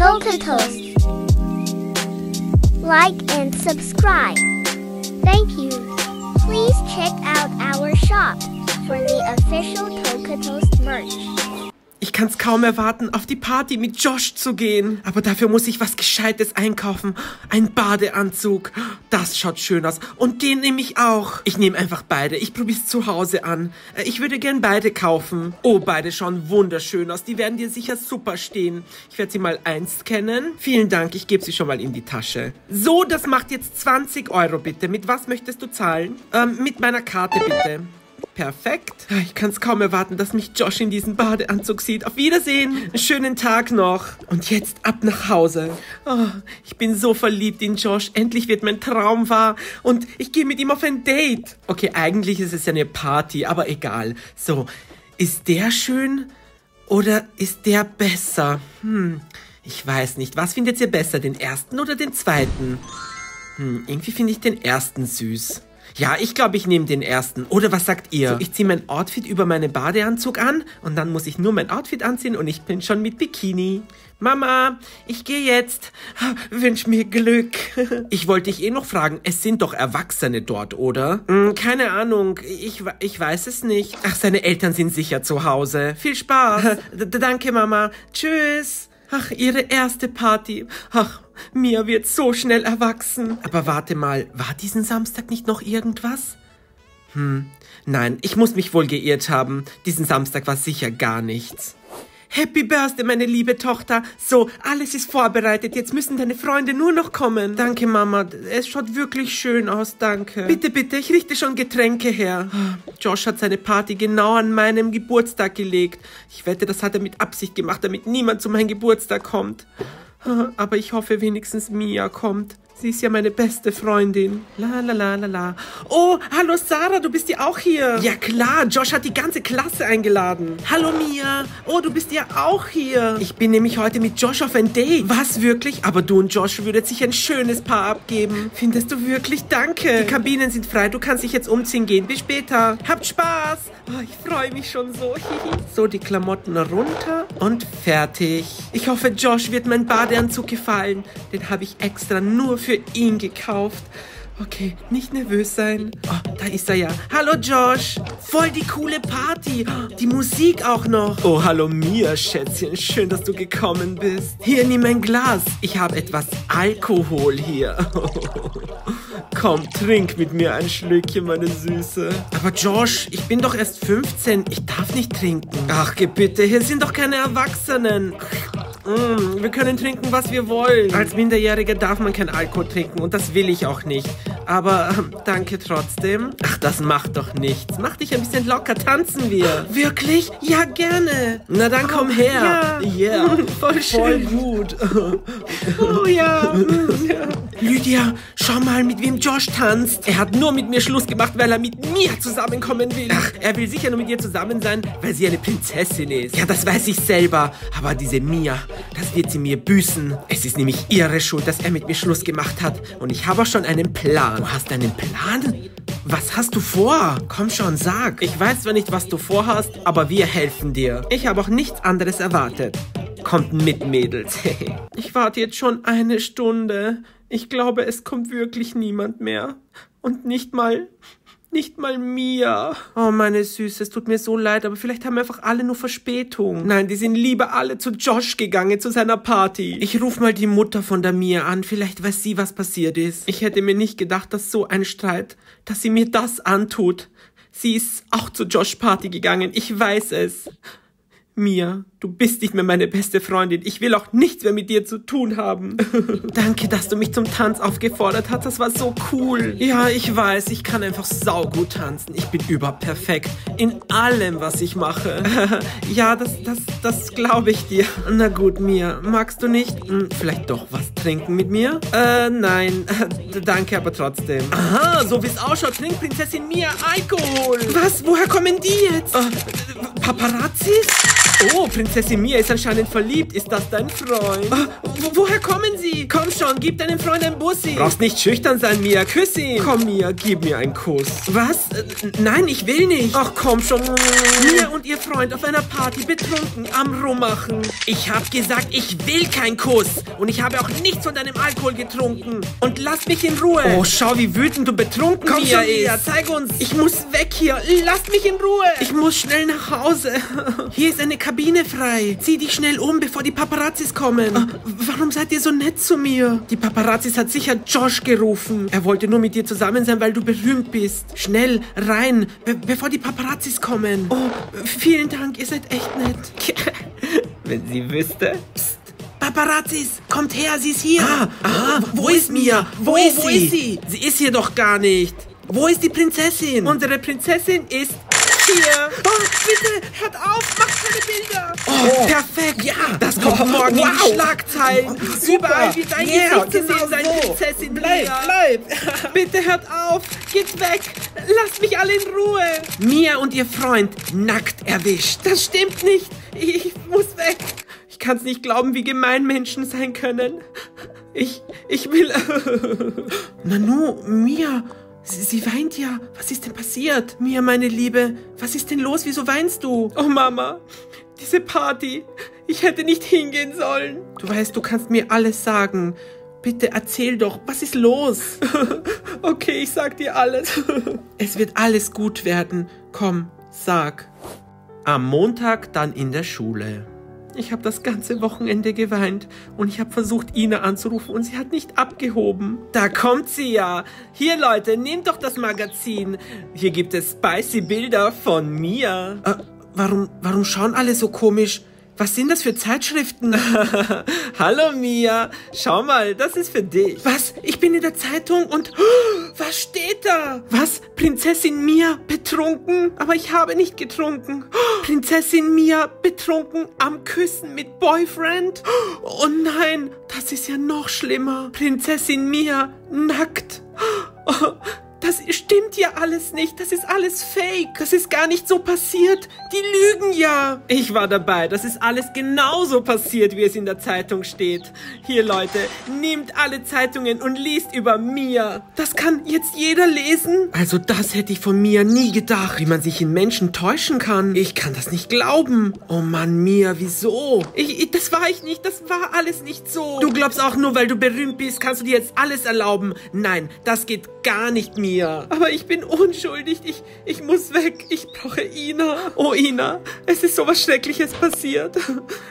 Toka Toast. Like and subscribe. Thank you. Please check out our shop for the official Toka Toast merch. Ich kann's kaum erwarten, auf die Party mit Josh zu gehen. Aber dafür muss ich was Gescheites einkaufen. Ein Badeanzug. Das schaut schön aus. Und den nehme ich auch. Ich nehme einfach beide. Ich probier's zu Hause an. Ich würde gern beide kaufen. Oh, beide schauen wunderschön aus. Die werden dir sicher super stehen. Ich werde sie mal einscannen. Vielen Dank, ich gebe sie schon mal in die Tasche. So, das macht jetzt 20 Euro bitte. Mit was möchtest du zahlen? Mit meiner Karte bitte. Perfekt. Ich kann es kaum erwarten, dass mich Josh in diesem Badeanzug sieht. Auf Wiedersehen. Schönen Tag noch. Und jetzt ab nach Hause. Oh, ich bin so verliebt in Josh. Endlich wird mein Traum wahr. Und ich gehe mit ihm auf ein Date. Okay, eigentlich ist es ja eine Party, aber egal. So, ist der schön oder ist der besser? Ich weiß nicht. Was findet ihr besser, den ersten oder den zweiten? Irgendwie finde ich den ersten süß. Ja, ich glaube, ich nehme den ersten. Oder was sagt ihr? So, ich ziehe mein Outfit über meinen Badeanzug an und dann muss ich nur mein Outfit anziehen und ich bin schon mit Bikini. Mama, ich gehe jetzt. Wünsch mir Glück. Ich wollte dich eh noch fragen, es sind doch Erwachsene dort, oder? Keine Ahnung, ich weiß es nicht. Ach, seine Eltern sind sicher zu Hause. Viel Spaß. Danke, Mama. Tschüss. Ach, ihre erste Party. Ach, Mia wird so schnell erwachsen. Aber warte mal, war diesen Samstag nicht noch irgendwas? Nein, ich muss mich wohl geirrt haben. Diesen Samstag war sicher gar nichts. Happy Birthday, meine liebe Tochter. So, alles ist vorbereitet. Jetzt müssen deine Freunde nur noch kommen. Danke, Mama. Es schaut wirklich schön aus, danke. Bitte, bitte, ich richte schon Getränke her. Josh hat seine Party genau an meinem Geburtstag gelegt. Ich wette, das hat er mit Absicht gemacht, damit niemand zu meinem Geburtstag kommt. Aber ich hoffe, wenigstens Mia kommt. Sie ist ja meine beste Freundin. La la la la la. Oh, hallo Sarah, du bist ja auch hier. Ja klar, Josh hat die ganze Klasse eingeladen. Hallo Mia. Oh, du bist ja auch hier. Ich bin nämlich heute mit Josh auf ein Date. Was, wirklich? Aber du und Josh würdet sich ein schönes Paar abgeben. Findest du wirklich? Danke. Die Kabinen sind frei, du kannst dich jetzt umziehen gehen. Bis später. Habt Spaß. Oh, ich freue mich schon so. So, die Klamotten runter und fertig. Ich hoffe, Josh wird mein Badeanzug gefallen. Den habe ich extra nur für ihn gekauft. Okay, nicht nervös sein. Oh, da ist er ja. Hallo Josh. Voll die coole Party. Die Musik auch noch. Oh, hallo Mia, Schätzchen. Schön, dass du gekommen bist. Hier, nimm ein Glas. Ich habe etwas Alkohol hier. Komm, trink mit mir ein Schlückchen, meine Süße. Aber Josh, ich bin doch erst 15. Ich darf nicht trinken. Ach, geh bitte. Hier sind doch keine Erwachsenen. Wir können trinken, was wir wollen. Als Minderjähriger darf man kein Alkohol trinken und das will ich auch nicht. Aber danke trotzdem. Ach, das macht doch nichts. Mach dich ein bisschen locker, tanzen wir. Wirklich? Ja, gerne. Na dann komm her. Ja. Yeah. Voll schön. Voll gut. Oh ja. Lydia, schau mal, mit wem Josh tanzt. Er hat nur mit mir Schluss gemacht, weil er mit mir zusammenkommen will. Ach, er will sicher nur mit ihr zusammen sein, weil sie eine Prinzessin ist. Ja, das weiß ich selber. Aber diese Mia, das wird sie mir büßen. Es ist nämlich ihre Schuld, dass er mit mir Schluss gemacht hat. Und ich habe auch schon einen Plan. Du hast einen Plan? Was hast du vor? Komm schon, sag. Ich weiß zwar nicht, was du vorhast, aber wir helfen dir. Ich habe auch nichts anderes erwartet. Kommt mit, Mädels. Ich warte jetzt schon eine Stunde. Ich glaube, es kommt wirklich niemand mehr. Und nicht mal Mia. Oh, meine Süße, es tut mir so leid, aber vielleicht haben einfach alle nur Verspätung. Nein, die sind lieber alle zu Josh gegangen, zu seiner Party. Ich rufe mal die Mutter von der Mia an, vielleicht weiß sie, was passiert ist. Ich hätte mir nicht gedacht, dass so ein Streit, dass sie mir das antut. Sie ist auch zu Josh Party gegangen, ich weiß es. Mia, du bist nicht mehr meine beste Freundin. Ich will auch nichts mehr mit dir zu tun haben. Danke, dass du mich zum Tanz aufgefordert hast. Das war so cool. Ja, ich weiß, ich kann einfach saugut tanzen. Ich bin überperfekt in allem, was ich mache. Ja, das glaube ich dir. Na gut, Mia, magst du nicht? Vielleicht doch was trinken mit mir? Nein. Danke, aber trotzdem. Aha, so wie es ausschaut, trinkt Prinzessin Mia Alkohol. Was? Woher kommen die jetzt? Paparazzis? Oh, Prinzessin Mia ist anscheinend verliebt. Ist das dein Freund? Woher kommen sie? Komm schon, gib deinem Freund ein Bussi. Brauchst nicht schüchtern sein, Mia. Küss ihn. Komm, Mia, gib mir einen Kuss. Was? Nein, ich will nicht. Ach, komm schon. Mia und ihr Freund auf einer Party betrunken am Rummachen. Ich hab gesagt, ich will keinen Kuss. Und ich habe auch nichts von deinem Alkohol getrunken. Und lass mich in Ruhe. Oh, schau, wie wütend du betrunken Komm Mia schon, ist. Mia, zeig uns. Ich muss weg hier. Lass mich in Ruhe. Ich muss schnell nach Hause. Hier ist eine Kabine frei. Zieh dich schnell um, bevor die Paparazzis kommen. Warum seid ihr so nett zu mir? Die Paparazzis hat sicher Josh gerufen. Er wollte nur mit dir zusammen sein, weil du berühmt bist. Schnell rein, bevor die Paparazzis kommen. Oh, vielen Dank, ihr seid echt nett. Wenn sie wüsste. Psst. Paparazzis, kommt her, sie ist hier. Wo ist Mia? Wo ist sie? Sie ist hier doch gar nicht. Wo ist die Prinzessin? Unsere Prinzessin ist hier. Oh, bitte, hört auf, macht keine Bilder. Oh, perfekt. Ja, das kommt morgen in die Schlagzeilen. Überall wird dein Gesicht zu sehen sein, Prinzessin. Bleib. Bitte hört auf, geht weg. Lasst mich alle in Ruhe. Mia und ihr Freund nackt erwischt. Das stimmt nicht. Ich muss weg. Ich kann es nicht glauben, wie gemein Menschen sein können. Ich will... Nanu, Mia... Sie weint ja. Was ist denn passiert? Mia, meine Liebe, was ist denn los? Wieso weinst du? Oh, Mama, diese Party. Ich hätte nicht hingehen sollen. Du weißt, du kannst mir alles sagen. Bitte erzähl doch, was ist los? Okay, ich sag dir alles. Es wird alles gut werden. Komm, sag. Am Montag dann in der Schule. Ich habe das ganze Wochenende geweint und ich habe versucht, Ina anzurufen und sie hat nicht abgehoben. Da kommt sie ja. Hier, Leute, nehmt doch das Magazin. Hier gibt es spicy Bilder von Mia. Warum schauen alle so komisch? Was sind das für Zeitschriften? Hallo, Mia. Schau mal, das ist für dich. Was? Ich bin in der Zeitung und... was steht da? Was? Prinzessin Mia betrunken? Aber ich habe nicht getrunken. Prinzessin Mia betrunken am Küssen mit Boyfriend? Oh nein, das ist ja noch schlimmer. Prinzessin Mia nackt. Oh. Das stimmt ja alles nicht. Das ist alles fake. Das ist gar nicht so passiert. Die lügen ja. Ich war dabei. Das ist alles genauso passiert, wie es in der Zeitung steht. Hier, Leute, nehmt alle Zeitungen und liest über Mia. Das kann jetzt jeder lesen. Also das hätte ich von Mia nie gedacht, wie man sich in Menschen täuschen kann. Ich kann das nicht glauben. Oh Mann, Mia, wieso? Das war ich nicht. Das war alles nicht so. Du glaubst auch nur, weil du berühmt bist, kannst du dir jetzt alles erlauben. Nein, das geht gar nicht, Mia. Aber ich bin unschuldig. Ich muss weg. Ich brauche Ina. Oh, Ina, es ist sowas Schreckliches passiert.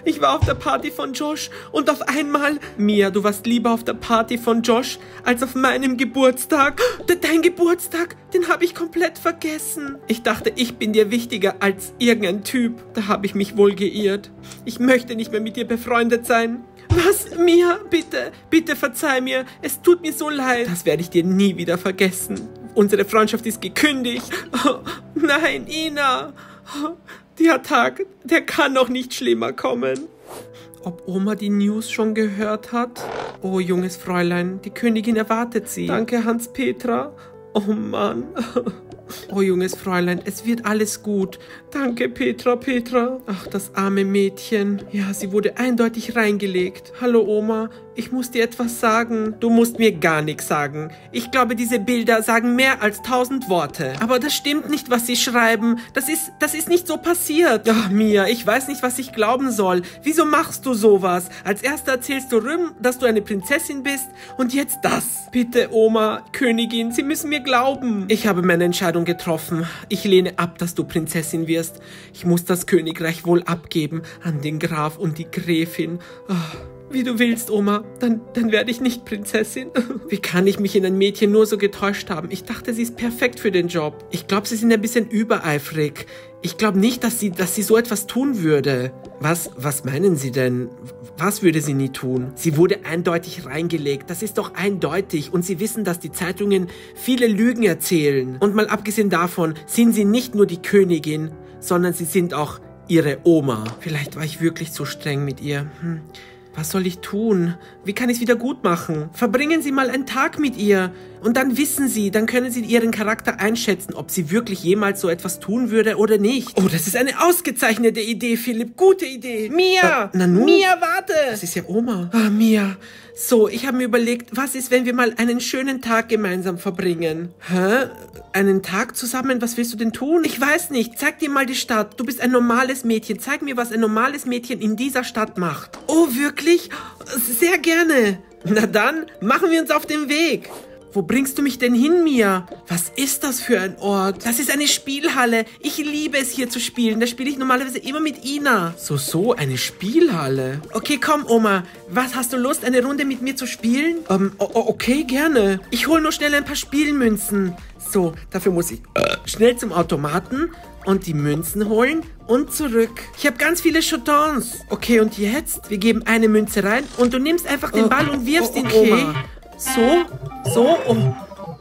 Ich war auf der Party von Josh und auf einmal... Mia, du warst lieber auf der Party von Josh als auf meinem Geburtstag. Dein Geburtstag, den habe ich komplett vergessen. Ich dachte, ich bin dir wichtiger als irgendein Typ. Da habe ich mich wohl geirrt. Ich möchte nicht mehr mit dir befreundet sein. Was, Mia? Bitte, bitte verzeih mir. Es tut mir so leid. Das werde ich dir nie wieder vergessen. Unsere Freundschaft ist gekündigt. Oh, nein, Ina. Oh, der Tag, der kann noch nicht schlimmer kommen. Ob Oma die News schon gehört hat? Oh, junges Fräulein, die Königin erwartet sie. Danke, Hans-Petra. Oh, Mann. Oh, junges Fräulein, es wird alles gut. Danke, Petra. Ach, das arme Mädchen. Ja, sie wurde eindeutig reingelegt. Hallo, Oma, ich muss dir etwas sagen. Du musst mir gar nichts sagen. Ich glaube, diese Bilder sagen mehr als 1000 Worte. Aber das stimmt nicht, was sie schreiben. Das ist nicht so passiert. Ach, Mia, ich weiß nicht, was ich glauben soll. Wieso machst du sowas? Als erster erzählst du Rüm, dass du eine Prinzessin bist und jetzt das. Bitte, Oma, Königin, Sie müssen mir glauben. Ich habe meine Entscheidung getroffen. Ich lehne ab, dass du Prinzessin wirst. Ich muss das Königreich wohl abgeben an den Graf und die Gräfin. Oh, wie du willst, Oma. Dann werde ich nicht Prinzessin. Wie kann ich mich in ein Mädchen nur so getäuscht haben? Ich dachte, sie ist perfekt für den Job. Ich glaube, sie sind ein bisschen übereifrig. Ich glaube nicht, dass sie so etwas tun würde. Was meinen Sie denn? Was würde sie nie tun? Sie wurde eindeutig reingelegt. Das ist doch eindeutig. Und Sie wissen, dass die Zeitungen viele Lügen erzählen. Und mal abgesehen davon sind Sie nicht nur die Königin, sondern Sie sind auch Ihre Oma. Vielleicht war ich wirklich zu streng mit ihr. Was soll ich tun? Wie kann ich es wieder gut machen? Verbringen Sie mal einen Tag mit ihr. Und dann wissen Sie, dann können Sie Ihren Charakter einschätzen, ob sie wirklich jemals so etwas tun würde oder nicht. Oh, das ist eine ausgezeichnete Idee, Philipp. Gute Idee. Mia! Nanu? Mia, warte! Das ist ja Oma. Ah, Mia. So, ich habe mir überlegt, was ist, wenn wir mal einen schönen Tag gemeinsam verbringen? Hä? Einen Tag zusammen? Was willst du denn tun? Ich weiß nicht. Zeig dir mal die Stadt. Du bist ein normales Mädchen. Zeig mir, was ein normales Mädchen in dieser Stadt macht. Oh, wirklich? Sehr gerne. Na dann, machen wir uns auf den Weg. Wo bringst du mich denn hin, Mia? Was ist das für ein Ort? Das ist eine Spielhalle. Ich liebe es, hier zu spielen. Da spiele ich normalerweise immer mit Ina. So, eine Spielhalle. Okay, komm, Oma. Was, hast du Lust, eine Runde mit mir zu spielen? Okay, gerne. Ich hole nur schnell ein paar Spielmünzen. So, dafür muss ich schnell zum Automaten und die Münzen holen und zurück. Ich habe ganz viele Jetons. Okay, und jetzt? Wir geben eine Münze rein und du nimmst einfach den Ball und wirfst ihn, Oma. So, oh,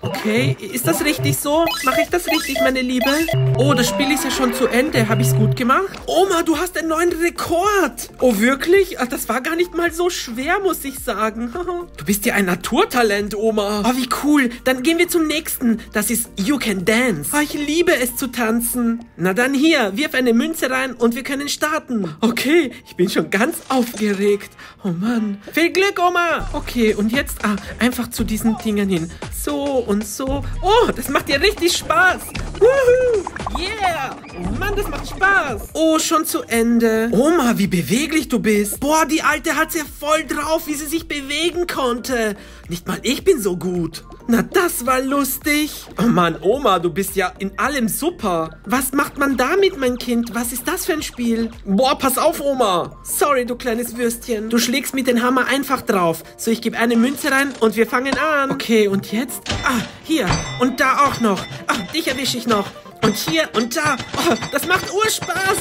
okay, ist das richtig so? Mache ich das richtig, meine Liebe? Oh, das Spiel ist ja schon zu Ende. Habe ich es gut gemacht? Oma, du hast einen neuen Rekord. Oh, wirklich? Ach, das war gar nicht mal so schwer, muss ich sagen. Du bist ja ein Naturtalent, Oma. Oh, wie cool. Dann gehen wir zum nächsten. Das ist You Can Dance. Oh, ich liebe es zu tanzen. Na dann hier, wirf eine Münze rein und wir können starten. Okay, ich bin schon ganz aufgeregt. Oh Mann. Viel Glück, Oma. Okay, und jetzt einfach zu diesen Dingen hin. So und so. Oh, das macht dir richtig Spaß. Woohoo. Yeah. Oh Mann, das macht Spaß. Oh, schon zu Ende. Oma, wie beweglich du bist. Boah, die Alte hat's ja voll drauf, wie sie sich bewegen konnte. Nicht mal ich bin so gut. Na, das war lustig. Oh Mann, Oma, du bist ja in allem super. Was macht man damit, mein Kind? Was ist das für ein Spiel? Boah, pass auf, Oma. Sorry, du kleines Würstchen. Du schlägst mit dem Hammer einfach drauf. So, ich gebe eine Münze rein und wir fangen an. Okay, und jetzt? Ah, hier. Und da auch noch. Ah, dich erwische ich noch. Und hier und da. Oh, das macht Urspaß.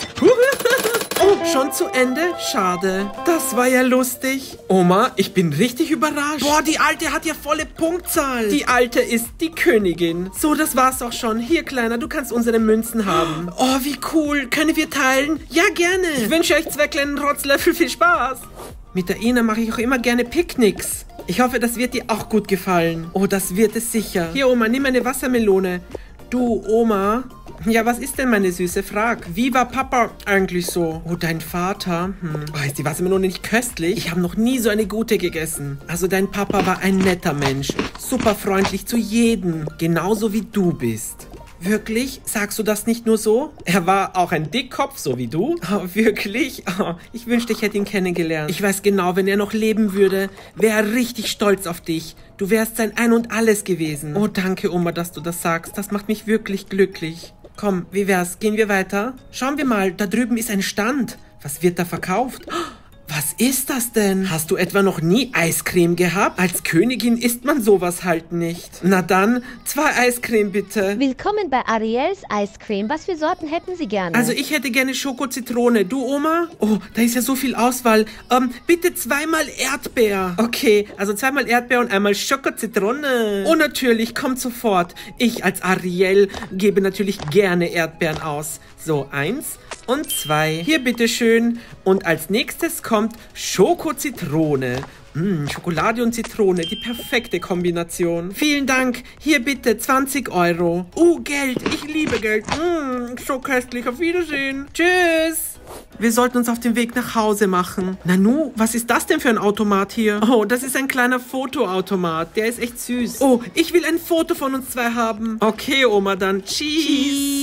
Oh, schon zu Ende? Schade. Das war ja lustig. Oma, ich bin richtig überrascht. Boah, die Alte hat ja volle Punktzahl. Die Alte ist die Königin. So, das war's auch schon. Hier, Kleiner, du kannst unsere Münzen haben. Oh, wie cool. Können wir teilen? Ja, gerne. Ich wünsche euch zwei kleinen Rotzlöffel viel Spaß. Mit der Ina mache ich auch immer gerne Picknicks. Ich hoffe, das wird dir auch gut gefallen. Oh, das wird es sicher. Hier, Oma, nimm eine Wassermelone. Du, Oma. Ja, was ist denn, meine Süße? Frag. Wie war Papa eigentlich so? Oh, dein Vater. Oh, ist die Wassermelone nicht köstlich? Ich habe noch nie so eine gute gegessen. Also, dein Papa war ein netter Mensch. Super freundlich zu jedem. Genauso wie du bist. Wirklich? Sagst du das nicht nur so? Er war auch ein Dickkopf, so wie du. Oh, wirklich? Oh, ich wünschte, ich hätte ihn kennengelernt. Ich weiß genau, wenn er noch leben würde, wäre er richtig stolz auf dich. Du wärst sein Ein und Alles gewesen. Oh, danke, Oma, dass du das sagst. Das macht mich wirklich glücklich. Komm, wie wär's? Gehen wir weiter? Schauen wir mal, da drüben ist ein Stand. Was wird da verkauft? Was ist das denn? Hast du etwa noch nie Eiscreme gehabt? Als Königin isst man sowas halt nicht. Na dann, 2 Eiscreme bitte. Willkommen bei Ariels Eiscreme. Was für Sorten hätten Sie gerne? Also ich hätte gerne Schoko-Zitrone. Du, Oma? Oh, da ist ja so viel Auswahl. Bitte 2-mal Erdbeer. Okay, also 2-mal Erdbeer und 1-mal Schoko-Zitrone. Oh, natürlich, kommt sofort. Ich als Ariel gebe natürlich gerne Erdbeeren aus. So, 1 und 2. Hier, bitteschön. Und als nächstes kommt Schokozitrone. Schokolade und Zitrone, die perfekte Kombination. Vielen Dank. Hier bitte 20 Euro. Geld. Ich liebe Geld. So köstlich. Auf Wiedersehen. Tschüss. Wir sollten uns auf den Weg nach Hause machen. Nanu, was ist das denn für ein Automat hier? Oh, das ist ein kleiner Fotoautomat. Der ist echt süß. Oh, ich will ein Foto von uns zwei haben. Okay, Oma, dann. Cheese.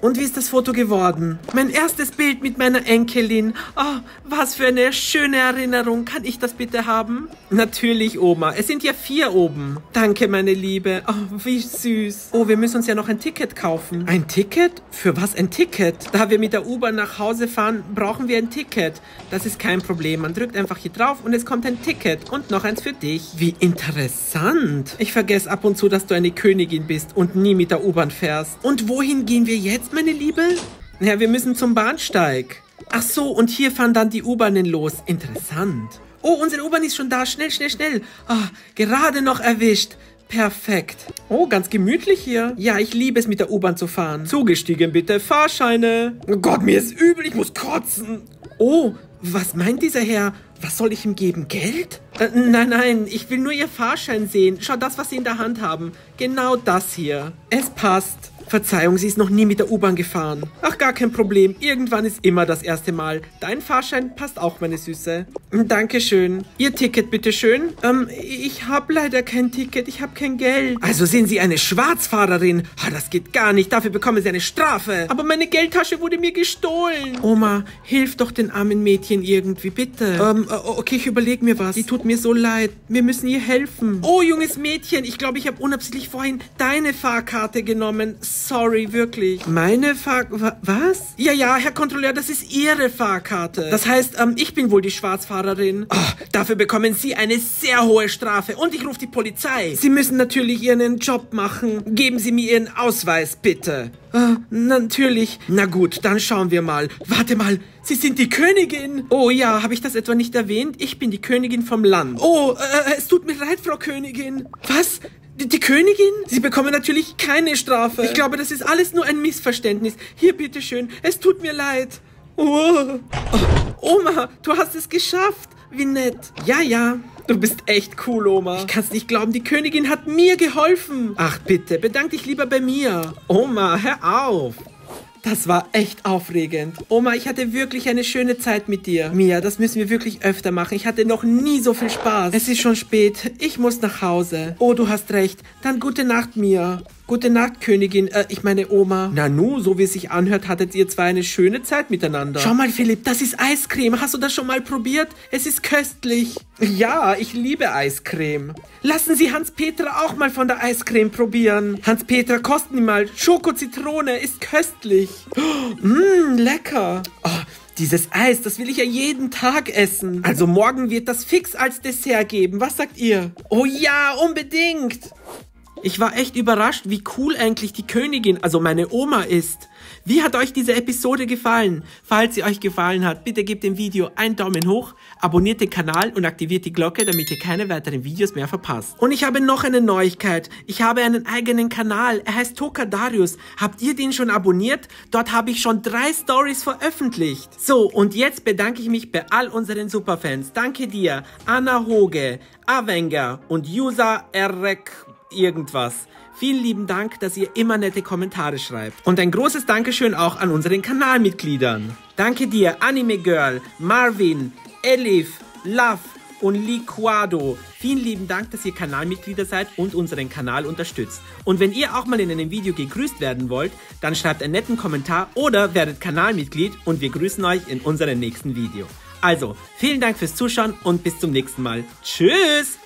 Und wie ist das Foto geworden? Mein erstes Bild mit meiner Enkelin. Oh, was für eine schöne Erinnerung. Kann ich das bitte haben? Natürlich, Oma. Es sind ja 4 oben. Danke, meine Liebe. Oh, wie süß. Oh, wir müssen uns ja noch ein Ticket kaufen. Ein Ticket? Für was ein Ticket? Da wir mit der U-Bahn nach Hause fahren, brauchen wir ein Ticket. Das ist kein Problem. Man drückt einfach hier drauf und es kommt ein Ticket. Und noch eins für dich. Wie interessant. Ich vergesse ab und zu, dass du eine Königin bist und nie mit der U-Bahn fährst. Und wohin gehen wir jetzt? Meine Liebe? Ja, wir müssen zum Bahnsteig. Ach so, und hier fahren dann die U-Bahnen los. Interessant. Oh, unsere U-Bahn ist schon da. Schnell, schnell, schnell. Ah, gerade noch erwischt. Perfekt. Oh, ganz gemütlich hier. Ja, ich liebe es, mit der U-Bahn zu fahren. Zugestiegen bitte. Fahrscheine. Oh Gott, mir ist übel. Ich muss kotzen. Oh, Was meint dieser Herr? Was soll ich ihm geben? Geld? Nein, nein, ich will nur ihr Fahrschein sehen. Schau, das, was sie in der Hand haben. Genau das hier. Es passt. Verzeihung, sie ist noch nie mit der U-Bahn gefahren. Ach, gar kein Problem. Irgendwann ist immer das erste Mal. Dein Fahrschein passt auch, meine Süße. Dankeschön. Ihr Ticket, bitteschön. Ich habe leider kein Ticket. Ich habe kein Geld. Also sind Sie eine Schwarzfahrerin? Ha, das geht gar nicht. Dafür bekommen Sie eine Strafe. Aber meine Geldtasche wurde mir gestohlen. Oma, hilf doch den armen Mädchen irgendwie, bitte. Okay, ich überlege mir was. Die tut mir so leid. Wir müssen ihr helfen. Oh, junges Mädchen. Ich glaube, ich habe unabsichtlich vorhin deine Fahrkarte genommen. Sorry, wirklich. Meine Fahrkarte? Was? Ja, ja, Herr Kontrolleur, das ist Ihre Fahrkarte. Das heißt, ich bin wohl die Schwarzfahrerin. Oh, dafür bekommen Sie eine sehr hohe Strafe und ich rufe die Polizei. Sie müssen natürlich Ihren Job machen. Geben Sie mir Ihren Ausweis, bitte. Natürlich. Na gut, dann schauen wir mal. Warte mal, Sie sind die Königin. Oh ja, habe ich das etwa nicht erwähnt? Ich bin die Königin vom Land. Oh, es tut mir leid, Frau Königin. Was? Die Königin? Sie bekommen natürlich keine Strafe. Ich glaube, das ist alles nur ein Missverständnis. Hier, bitteschön. Es tut mir leid. Oh. Oh, Oma, du hast es geschafft. Wie nett. Ja, ja. Du bist echt cool, Oma. Ich kann's nicht glauben, die Königin hat mir geholfen. Ach, bitte, bedank dich lieber bei mir. Oma, hör auf. Das war echt aufregend. Oma, ich hatte wirklich eine schöne Zeit mit dir. Mia, das müssen wir wirklich öfter machen. Ich hatte noch nie so viel Spaß. Es ist schon spät. Ich muss nach Hause. Oh, du hast recht. Dann gute Nacht, Mia. Gute Nacht, Königin. Ich meine Oma. Nanu, so wie es sich anhört, hattet ihr zwar eine schöne Zeit miteinander. Schau mal, Philipp, das ist Eiscreme. Hast du das schon mal probiert? Es ist köstlich. Ja, ich liebe Eiscreme. Lassen Sie Hans-Petra auch mal von der Eiscreme probieren. Hans-Petra, kosten Sie mal. Schoko-Zitrone ist köstlich. Mmm, lecker. Oh. Dieses Eis, das will ich ja jeden Tag essen. Also morgen wird das fix als Dessert geben. Was sagt ihr? Oh ja, unbedingt. Ich war echt überrascht, wie cool eigentlich die Königin, also meine Oma, ist. Wie hat euch diese Episode gefallen? Falls sie euch gefallen hat, bitte gebt dem Video einen Daumen hoch, abonniert den Kanal und aktiviert die Glocke, damit ihr keine weiteren Videos mehr verpasst. Und ich habe noch eine Neuigkeit. Ich habe einen eigenen Kanal. Er heißt Tokadarius. Habt ihr den schon abonniert? Dort habe ich schon 3 Stories veröffentlicht. So, und jetzt bedanke ich mich bei all unseren Superfans. Danke dir, Anna Hoge, Avenger und User Erek. Irgendwas. Vielen lieben Dank, dass ihr immer nette Kommentare schreibt. Und ein großes Dankeschön auch an unseren Kanalmitgliedern. Danke dir, Anime Girl, Marvin, Elif, Love und Liquado. Vielen lieben Dank, dass ihr Kanalmitglieder seid und unseren Kanal unterstützt. Und wenn ihr auch mal in einem Video gegrüßt werden wollt, dann schreibt einen netten Kommentar oder werdet Kanalmitglied und wir grüßen euch in unserem nächsten Video. Also, vielen Dank fürs Zuschauen und bis zum nächsten Mal. Tschüss!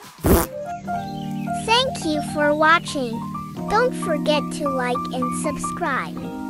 Thank you for watching. Don't forget to like and subscribe.